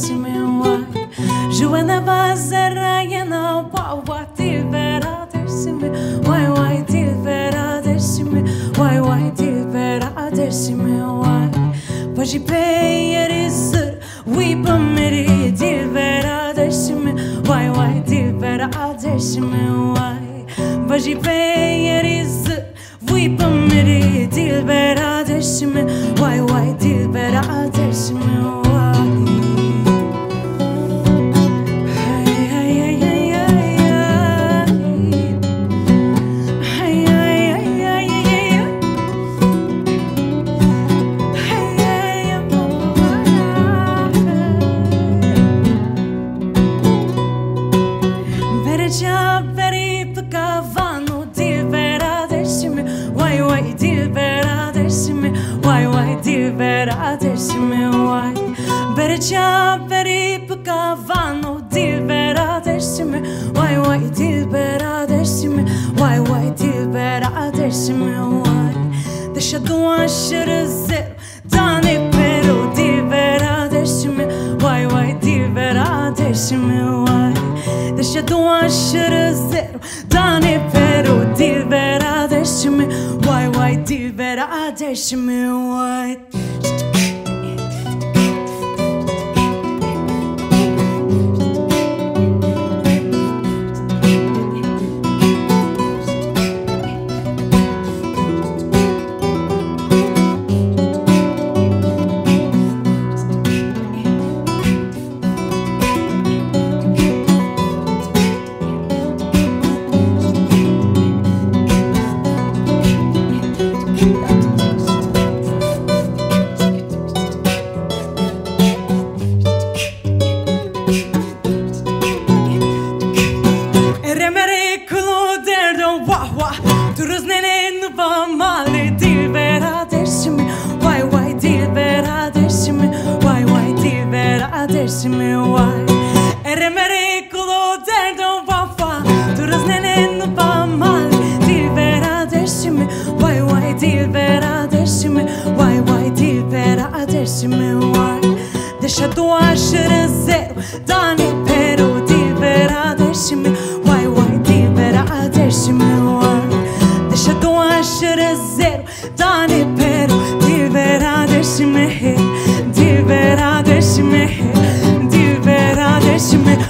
esse meu ar. Joana Vaz é rainha, não pau, a Dilbera Dersimi. Uai, uai, Dilbera Dersimi. Uai, uai, Dilbera Dersimi. Uai, Pajipei erisir, uipamiri, Dilbera Dersimi. Uai, uai, Dilbera Dersimi. Uai, Pajipei erisir, uipamiri, Dilbera Dersimi. Uai, uai, Dilbera Dersimi. Dilbera Dersimi, uai, berçá, beripca, vano, Dilbera Dersimi, uai, uai, Dilbera Dersimi, uai, uai, Dilbera Dersimi, uai, deixa duas cheirezero, dane pero, Dilbera Dersimi, uai, uai, Dilbera Dersimi, uai, deixa duas cheirezero, dane pero, Dilbera Dersimi, uai, uai, Dilbera Dersimi, uai. Dersimi, uai, eremericulo derdo wafa, duras neneno pamal, Dilbera Dersimi, uai, uai, Dilbera Dersimi, uai, uai, Dilbera Dersimi, uai, deixa tua xerezero, dani pero, Dilbera Dersimi, uai, uai, Dilbera Dersimi, uai, deixa tua xerezero, dani pero, Dilbera Dersimi, Dilbera Dersimi. Dilbera Dersimi.